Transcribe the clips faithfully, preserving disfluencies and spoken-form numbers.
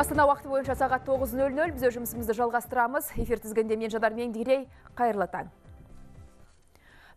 Астана уақыты бойынша сағат тоғыз нөл нөл. Біз жұмысымызды жалғастырамыз. Эфир тізгінде мен Жандармен Дегерей. Қайырлы таң.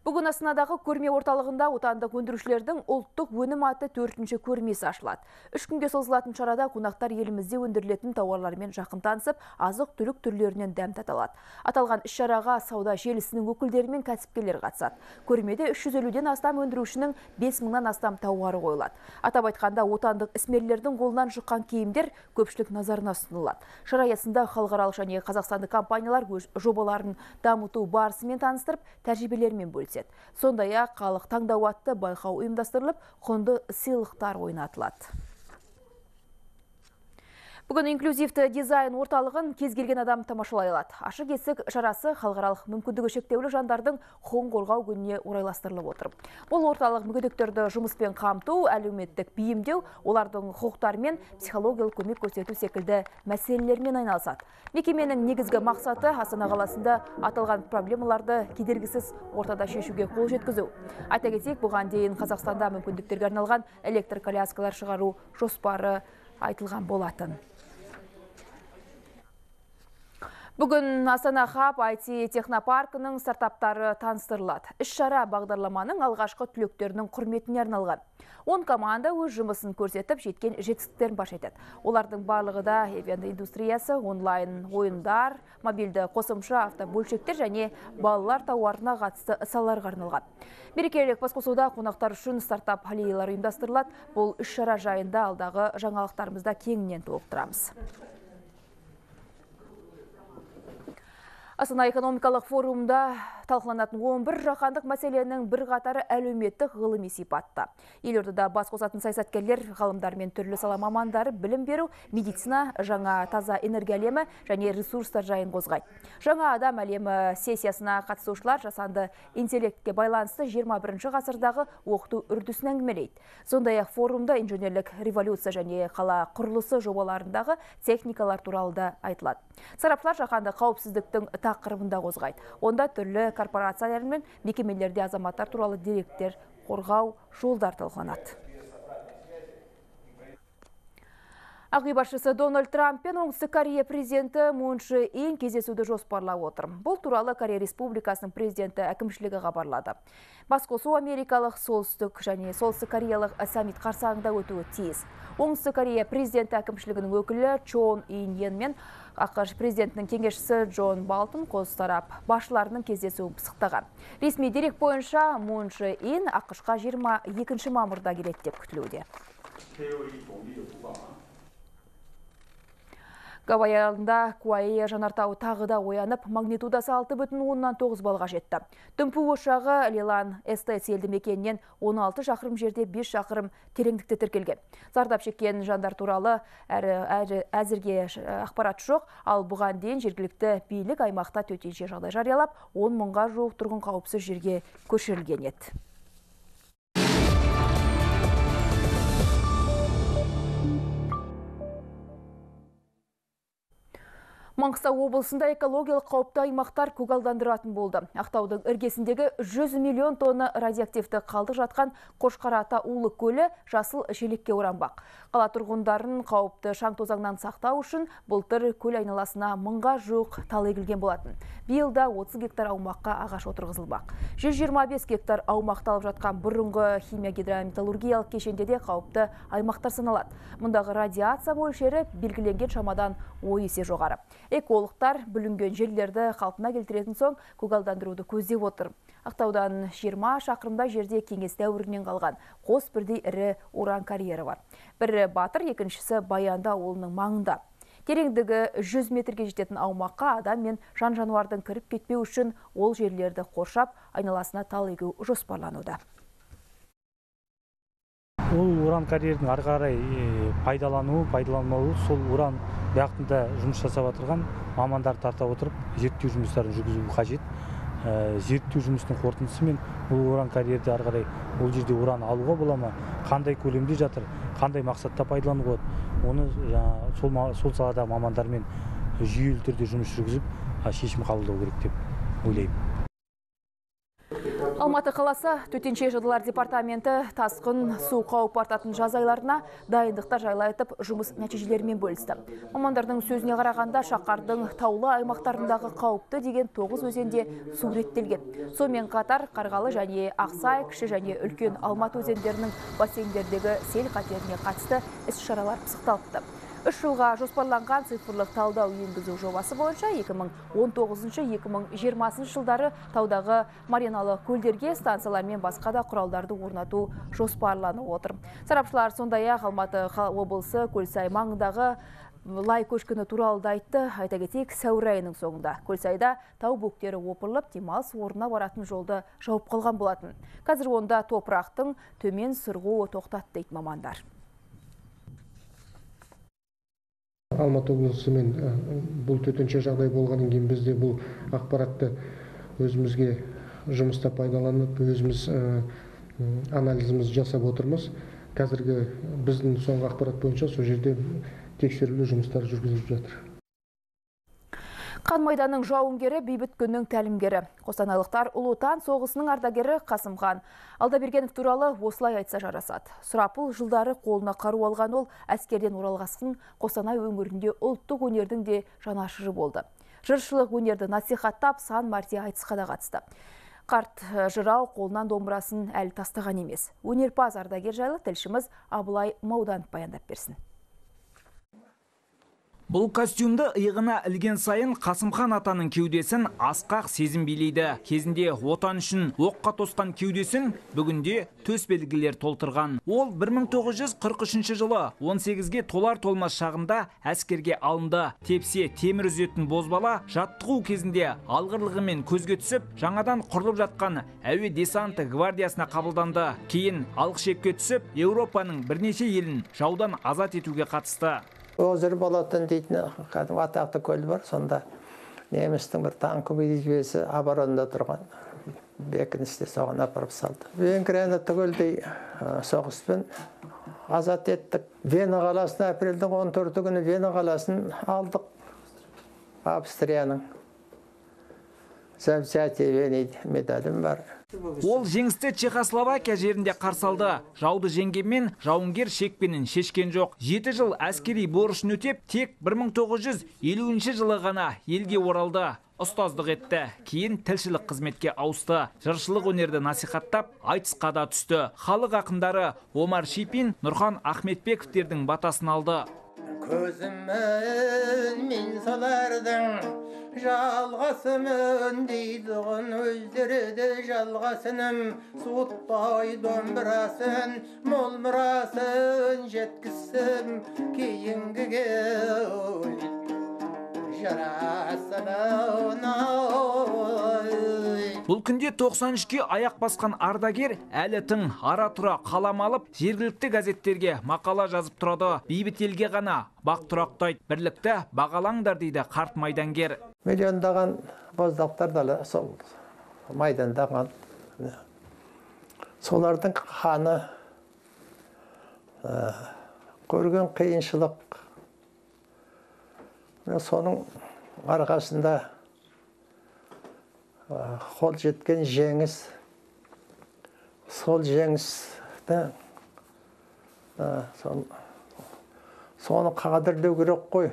Бүгін Астанадағы көрме орталығында отандық өндірушілердің ұлттық өнім атты төртінші көрмесі ашылады. Үш күнге созылатын шарада қонақтар елімізде өндірілетін тауарлармен жақын танысып, азық түлік түрлерінен дәм тата алады. Аталған іс-шараға сауда желісінің өкілдері мен кәсіпкерлер қатысады. Көрмеде үш жүз елуден астам өндірушінің бес мыңнан астам тауары қойылады. Атап айтқанда, отандық ісмерлердің қолынан шыққан киімдер көпшілік назарына ұсынылады. Шара аясында халықаралық және қазақстандық компаниялар жобаларын дамыту барысымен таныстырып, тәжірибелерімен бөліседі. Сондай-ақ халық таңдауы атты байқау ұйымдастырылып, құнды сыйлықтар ойнатылады. Бүгін инклюзивті дизайн орталығын кез келген адам тамашалай алады. Ашық есік шарасы халықаралық мүмкіндігі шектеулі жандардың құқығын қорғау күніне орайластырылып отыр. Бұл орталық мүгедектерді жұмыспен қамту, әлеуметтік бейімдеу, олардың құқықтарымен психологиялық көмек көрсету секілді мәселелермен айналысады. Мекеменің негізгі мақсаты Астана қаласында аталған проблемаларды кедергісіз ортада шешуге қол жеткізу. Айта кетейік, бұған дейін Қазақстанда мүмкіндіктерге арналған электр коляскалар шығару жоспары айтылған болатын. Бүгін Астана Хаб ай ти технопаркының стартаптары таныстырылады. Іс-шара бағдарламаның алғашқы түлектерінің құрметіне арналған. он команда өз жұмысын көрсетіп, жеткен жетістіктерін паш етеді. Олардың барлығы да эвент индустриясы, онлайн ойындар, мобильді қосымша автобөлшектер және балалар тауарына қатысты салаларға арналған. Мерекелік басқосуда қонақтар үшін стартап аллеялар ұйымдастырылады. Бұл іс-шара жайында алдағы жаңалықтарымызда кеңінен толықтырамыз. Астана экономикалық форумда талқыланатын он бір жаһандық мәселенің бір қатары әлеуметтік ғылыми сипатта. Елордада бас қосатын саясаткерлер, ғалымдар мен түрлі сала мамандары білім беру, медицина, жаңа таза энергия әлемі және ресурстар жайын қозғайды. Жаңа адам әлемі сессиясына қатысушылар жасанды интеллектке байланысты жиырма бірінші ғасырдағы оқыту үрдісін әңгімелейді. Сондай-ақ форумда инженерлік революция және қала құрылысы жобаларындағы техникалар туралы да айтылады. Сарапшылар жаһанды қауіпсіздіктің тақырыбында қозғайды. Онда түрлі корпорациялар мен мекемелерде азаматтар туралы деректер, қорғау, жолдар талқыланады. Ақ үй басшысы Дональд Трамп пен Оңтүстік Корея президенті Мун Чже Ин кездесуді жоспарлап отыр. Бұл туралы Корея Республикасының президенті әкімшілігі хабарлады. Басқосу америкалық солтүстік және солтүстік кореялық саммит қарсаңында өтуі тиіс. Оңтүстік Корея президенті әкімшілігінің өкілі Чон Ин Йен мен АКШ президентінің кеңесшісі Джон Балтон қос тарап басшыларының кездесуін пысықтаған. Ресми дерек бойынша Мун Чже Ин АКШ-қа жиырма екінші мамырда келеді деп күтілуде. Гавай аралында Қуаэя жанартауы тағы да оянып, магнитудасы алты бүтін оннан тоғыз балға жетті. Дүмпу ошағы Лилан эс тэ эс елді мекенінен он алты шақырым жерде бес шақырым тереңдікте тіркелген. Зардап шеккен жандар туралы әзірге ақпарат жоқ, ал бұған дейін жергілікті билік аймақта төтенше жағдай жариялап, он мыңға жуық тұрғын қауіпсіз жерге көшірілген еді. Маңғыстау облысында экологиялық қауіпті аймақтар көгалдандыратын болды. Ақтаудың іргесіндегі жүз миллион тонна радиоактивті қалдық жатқан Қошқарата улы көлі жасыл желекке оранбақ. Қала тұрғындарын қауіпті шаң-тозаңнан сақтау үшін былтыр көл айналасына мыңға жуық тал егілген болатын. Биыл да отыз гектар аумаққа ағаш отырғызылмақ. жүз жиырма бес гектар аумақталып жатқан бұрынғы химия гидрометаллургиялық кешенде де қауіпті аймақтар саналады. Мұндағы радиация мөлшері белгіленген шамадан он есе жоғары. Экологтар бүлінген жерлерді қалпына келтіретін соң көгалдандыруды көздеп отыр. Ақтаудан жиырма шақырымда жерде кеңес дәуірінен қалған қос бірдей ірі уран карьері бар. Бірі Батыр, екіншісі Баянда ауылының маңында. Тереңдігі жүз метрге жететін аумаққа адам мен жан-жануардың кіріп кетпеу үшін ол жерлерді қоршап, айналасына тал егу жоспарлануда. Ол уран карьердің ары қарай пайдалануы, пайдаланмауы, сол уран бияқтында жұмыс жасап отырған мамандар тарта отырып, зерттеу жұмыстарын жүргізу қажет. Зерттеу жұмысының қорытындысымен ол уран карьерді ары қарай ол жерде уран алуға бола ма, қандай көлемде жатыр, қандай мақсатта пайдалануға болады, оны сол салада мамандармен жүйелі түрде жұмыс жүргізіп шешім қабылдау керек деп ойлаймын. Алматы қаласы төтенше жағдайлар департаменті тасқын су қауіп артатын жаз айларына дайындықтар жайлы айтып жұмыс нәтижелерімен бөлісті. Мамандардың сөзіне қарағанда Шаққардың таулы аймақтарындағы қауіпті деген тоғыз өзенде су реттелген. Сонымен қатар Қарғалы және Ақсай, кіші және үлкен Алматы өзендерінің бассейндердегі сел қатеріне қатысты іс-шаралар пысықталыпты. Үш жылға жоспарланған цифрлық талдау енгізу жобасы бойынша екі мың он тоғызыншы екі мың жиырмасыншы жылдары таудағы мариналы көлдерге станциялар мен басқа да құралдарды орнату жоспарланып отыр. Сарапшылар сондай-ақ Алматы облысы Көлсай маңындағы лай көшкіні туралы да айтты. Айта кетейік, сәуір айының соңында Көлсайда тау бөктері опырылып, демалыс орнына баратын жолды жауып қалған болатын. Қазір онда топырақтың төмен сырғуы тоқтатты дейді мамандар. Алматы облысымен бұл төтенше жағдай болғаннан кейін бізде бұл ақпаратты өзімізге жұмыста пайдаланып, өзіміз анализімізді жасап отырмыз. Қазіргі біздің соңғы ақпарат бойынша сол жерде тексерілу жұмыстары жүргізіліп жатыр. Қан майданның жауынгері, бейбіт күннің тәлімгері. Қостанайлықтар ұлы отан соғысының ардагері Қасымхан. Алдабергенов туралы осылай айтса жарасады. Сұрапыл жылдары қолына қару алған ол әскерден оралғасын Қостанай өңірінде ұлттық өнердің де жанашыры болды. Жыршылық өнерді насихаттап сан-мәрте айтысқа да қатысты. Қарт жырау қолынан домбырасын әлі тастаған емес. Өнерпаз ардагер жайлы тілшіміз Абылай Маудан баяндап берсін. Бұл костюмді иығына ілген сайын Қасымхан атаның кеудесін асқақ сезім билейді. Кезінде отан үшін оққа тосқан кеудесін бүгінде төс белгілер толтырған. Ол бір мың тоғыз жүз қырық үшінші жылы он сегізге толар толмас шағында әскерге алынды. Тепсе темір үзетін бозбала жаттығу кезінде алғырлығымен көзге түсіп, жаңадан құрылып жатқан әуе десанты гвардиясына қабылданды. Кейін алғы шепке түсіп, Еуропаның бірнеше елін жаудан азат етуге қатысты. Өзір болатын дейтін атақты көл бар, сонда немістің бір танкі бейдебесі оборонда тұрған бекіністе соған апарып салды. Венгрияны түгелдей соғыспен азат еттік. Вена қаласын апрельдің он төрті күні Вена қаласын алдық. Австрияның завзятие Вене медалім бар. Ол жеңісті Чехословакия жерінде қарсалды. Жауды жеңгенмен жауынгер шекпенін шешкен жоқ. жеті жыл әскери борышын өтеп, тек бір мың тоғыз жүз елуінші жылы ғана елге оралды. Ұстаздық етті. Кейін тілшілік қызметке ауысты. Жыршылық өнерді насихаттап, айтысқа да түсті. Халық ақындары Омар Шипин, Нұрхан Ахметбековтердің батасын алды. Көзімін мен солардың жалғасымын дейдіғын, өздереді жалғасыным, суытпай домбырасын, мол мұрасын жеткізсім кейінгіге жарасының ой. Бұл күнде тоқсан үшке аяқ басқан ардагер әлі тың ара тұра қалам алып, жергілікті газеттерге мақала жазып тұрады. Бейбіт елге ғана бақ тұрақтайды, бірлікті бағалаңдар дейді қарт майдангер. Миллиондаған боздақтар дала сол майдандағы солардың ханы көрген қиыншылық, соның арқасында қол жеткен жеңіс, сол жеңісті соны қадірлеу керек қой.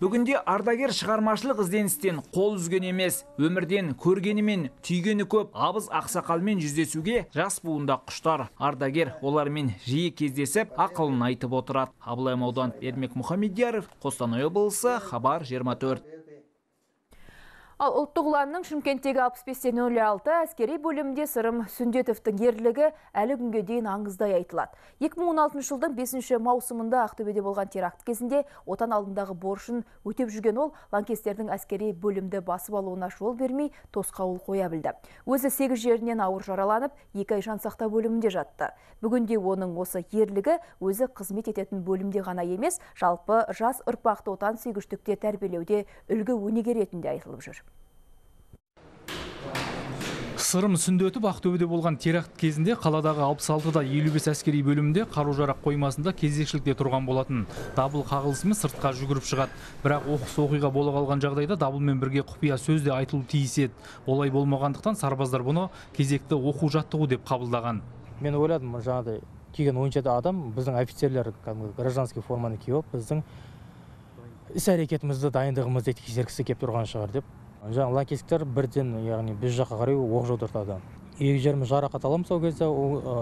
Бүгінде ардагер шығармашылық ізденістен қол үзген емес, өмірден көргенімен түйгені көп. Абыз ақсақалмен жүздесуге жас буында құштар. Ардагер олармен жиі кездесіп, ақылын айтып отырады. Абылай Маудан, Бермек Мухаммед Ярыф, Қостанай облысы, хабар жиырма төрт. Ал ұлттық ұланның Шымкенттегі алпыс бестен нөл алты әскери бөлімде Сырым Сүндетовтің ерлігі әлі күнге дейін аңыздай айтылады. екі мың он алтыншы жылдың бесінші маусымында Ақтөбеде болған теракт кезінде отан алдындағы борышын өтеп жүрген ол лаңкестердің әскери бөлімді басып алуына жол бермей тосқауыл қоя білді. Өзі сегіз жерінен ауыр жараланып, екі ай жансақтау бөлімінде жатты. Бүгінде оның осы ерлігі өзі қызмет ететін бөлімде ғана емес, жалпы жас ұрпақты отансүйгіштікте тәрбиелеуде үлгі өнеге ретінде айтылып жүр. Сырым сүндетіп Ақтөбеде болған теракт кезінде қаладағы алпыс алтыда елу бес әскери бөлімінде қару-жарақ қоймасында кезекшілікте тұрған болатын. Дабыл қағылысымен сыртқа жүгіріп шығады. Бірақ оқыс оқиға бола қалған жағдайда дабылмен бірге құпия сөз де айтылу тиіс еді. Олай болмағандықтан сарбаздар бұны кезекті оқу жаттығу деп қабылдаған. Мен ойладым, жаңағыдай келген он жеті адам, біздің офицерлер гражданский форманы киіп, біздің іс-әрекетімізді, дайындығымызды тексергісі келіп тұрған шығар деп. Жаңа лаңкестіктер бірден, яғни біз жаққа қарай оқ жаудыртады. екі жүз жиырма жарақат аламын сол кезде,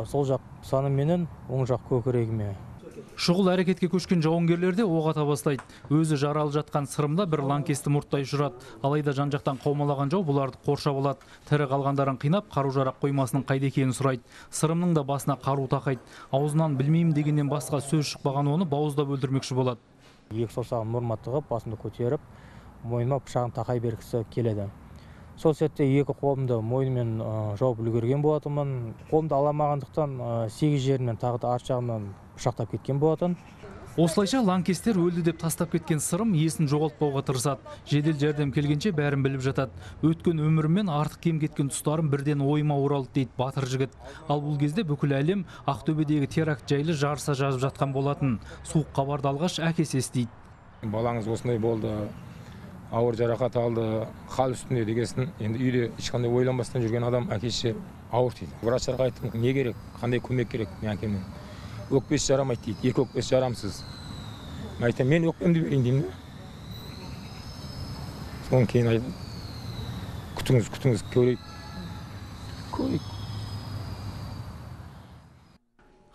сол жақ саным менен, оң жақ көкірегіме. Шұғыл әрекетке көшкен жауынгерлерде оқ ата бастайды. Өзі жаралы жатқан Сырымда бір лаңкесті мұрттай жұрады. Алайда жан-жақтан қаумалаған жау бұларды қоршап алады. Тірі қалғандарын қинап, қару-жарақ қоймасының қайда екенін сұрайды. Сырымның да басына қару тақайды. Аузынан білмеймін дегеннен басқа сөз шықпаған оны бауыздап өлтірмекші болады. Екі саусағын мұрмат тығып, басымды көтеріп, мойныма пышағын тақай бергісі келеді. Сол сәтте екі қолымды мойнымен жауып үлгерген болатынмын. Қолымды аламағандықтан сегіз жерінен тағы да арт жағынан пышақтап кеткен болатын. Осылайша лаңкестер өлді деп тастап кеткен Сырым есін жоғалтпауға тырысады. Жедел жәрдем келгенше бәрін біліп жатады. Өткен өміріммен артық кем кеткен тұстарым бірден ойыма оралды дейді батыр жігіт. Ал бұл кезде бүкіл әлем Ақтөбедегі теракт жайлы жарыса жазып жатқан болатын. Суық хабарды алғаш әкесі естиді. Балаңыз осындай болды, ауыр жарақат алды, хал үстінде дегесін. Енді үйде ешқандай ойланбастан жүрген адам әкесі ауыр дейді. Врачтарға айттым, не керек, қандай көмек керек мен әкемнен. Өкпес жарамайды дейді, екі өкпес жарамсыз. Айтам, мен өкпемді берейін деймін де. Соны кейін айтам, күтіңіз, күтіңіз, көрейік. Көрейік.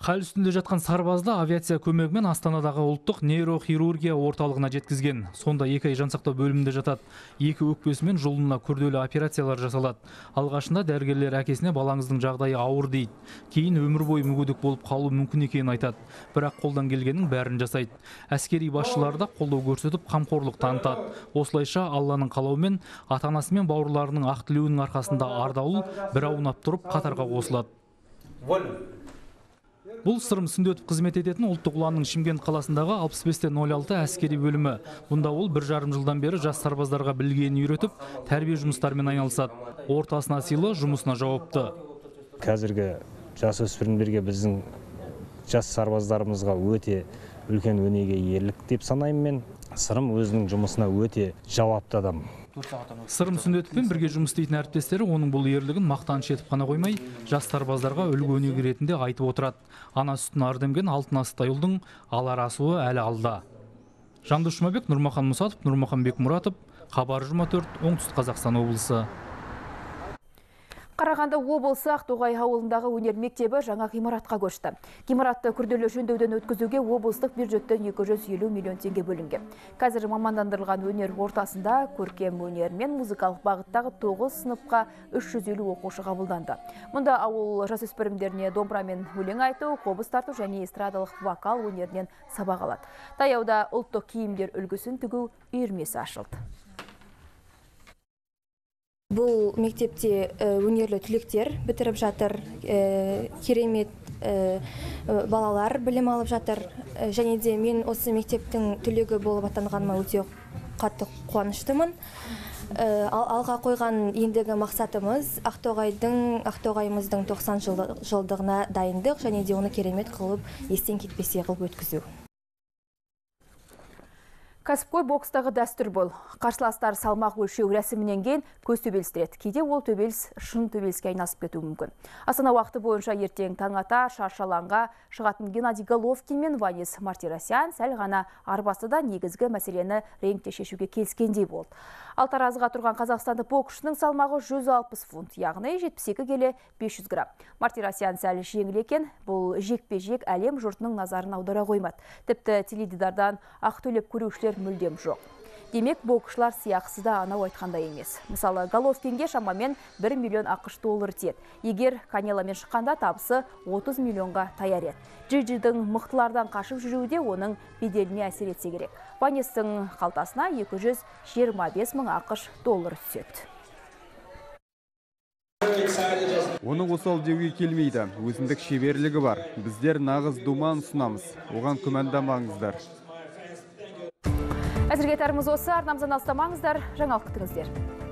Қал үстінде жатқан сарбазды авиация көмегімен Астанадағы ұлттық нейрохирургия орталығына жеткізген. Сонда екі ай жансақтау бөлімінде жатады. Екі өкпесімен жұлынына күрделі операциялар жасалады. Алғашында дәрігерлер әкесіне балаңыздың жағдайы ауыр дейді. Кейін өмір бойы мүгедек болып қалу мүмкін екенін айтады. Бірақ қолдан келгеннің бәрін жасайды. Әскери басшылар да қолдау көрсетіп қамқорлық танытады. Осылайша Алланың қалауымен ата-анасы мен бауырларының ақ тілеуінің арқасында ардаулы бір аунап тұрып қатарға қосылады. Бұл Сырым сүндетіп қызмет ететін ұлттық ұланның Шымкент қаласындағы алпыс бестен нөл алты әскери бөлімі. Бұнда ол бір жарым жылдан бері жас сарбаздарға білгенін үйретіп, тәрбие жұмыстарымен айналысады. Ортасына сыйлы, жұмысына жауапты. Қазіргі жасөспірімдерге біздің жас сарбаздарымызға өте үлкен өнеге ерлік деп санаймын мен. Сырым өзінің жұмысына өте жауапты адам. Сырым сүндетіппен бірге жұмыс істейтін әріптестері оның бұл ерлігін мақтаныш етіп қана қоймай, жас сарбаздарға үлгі өнеге ретінде айтып отырады. Ана сүтін ардемген алтын асты ұлдың алар асуы әлі алда. Жандос Жұмабек, Нурмахан Мусатов, Нурмахан Бек Муратып, Хабар жиырма төрт, Оңтүстік Қазақстан облысы. Қарағанды облысы Ақтоғай ауылындағы өнер мектебі жаңа ғимаратқа көшті. Ғимаратты күрделі жөндеуден өткізуге облыстық бюджеттен екі жүз елу миллион теңге бөлінген. Қазір мамандандырылған өнер ортасында көркем өнер мен музыкалық бағыттағы тоғыз сыныпқа үш жүз елу оқушы қабылданды. Мұнда ауыл жасөспірімдеріне домбыра мен өлең айту, қобыз тарту және эстрадалық вокал өнерінен сабақ алады. Таяуда ұлттық киімдер үлгісін тігу үйірмесі ашылды. Бұл мектепте өнерлі түлектер бітіріп жатыр, керемет балалар білім алып жатыр. Және де мен осы мектептің түлегі болып атанғаныма өте қатты қуаныштымын. Алға қойған ендігі мақсатымыз Ақтоғайдың, Ақтоғайымыздың тоқсан жылдығына дайындық, және де оны керемет қылып, естен кетпесе қылып өткізу. Кәсіпқой бокстағы дәстүр бол. Қарсыластар салмақ өлшеу рәсімінен кейін көз төбелістіреді. Кейде ол төбеліс шын төбеліске айналысып кетуі мүмкін. Астана уақыты бойынша ертең таңата шаршаланға шығатын Геннадий Головкин мен Ванис Мартирасиан сәл ғана арбасыда негізгі мәселені рингте шешуге келіскендей болды. Ал таразыға тұрған қазақстандық боксшының салмағы жүз алпыс фунт, яғни жетпіс екі келі бес жүз грамм. Мартирасиан сәл жеңілекен, бұл жекпе-жек әлем жұртының назарын аудара қоймады. Тіпті теледидардан ақ төлеп көрушілер мүлдем жоқ. Демек, боксшылар сияқсы да анау айтқанда емес. Мысалы, Головкинге шамамен бір миллион ақш доллар тиеді. Егер Канеламен шыққанда табысы отыз миллионға таяр еді. Джи-джидің мықтылардан қашып жүруде оның беделіне әсер етсе керек. Ванистің қалтасына екі жүз жиырма бес мың ақш доллар түседі. Оны осал деуге келмейді. Өзіндік шеберлігі бар. Біздер нағыз думан ұсынамыз. Оған күмәндамаңыздар. Әзірге тарымыз осы, арнамыздан алыстамаңыздар, жаңалық күтіңіздер.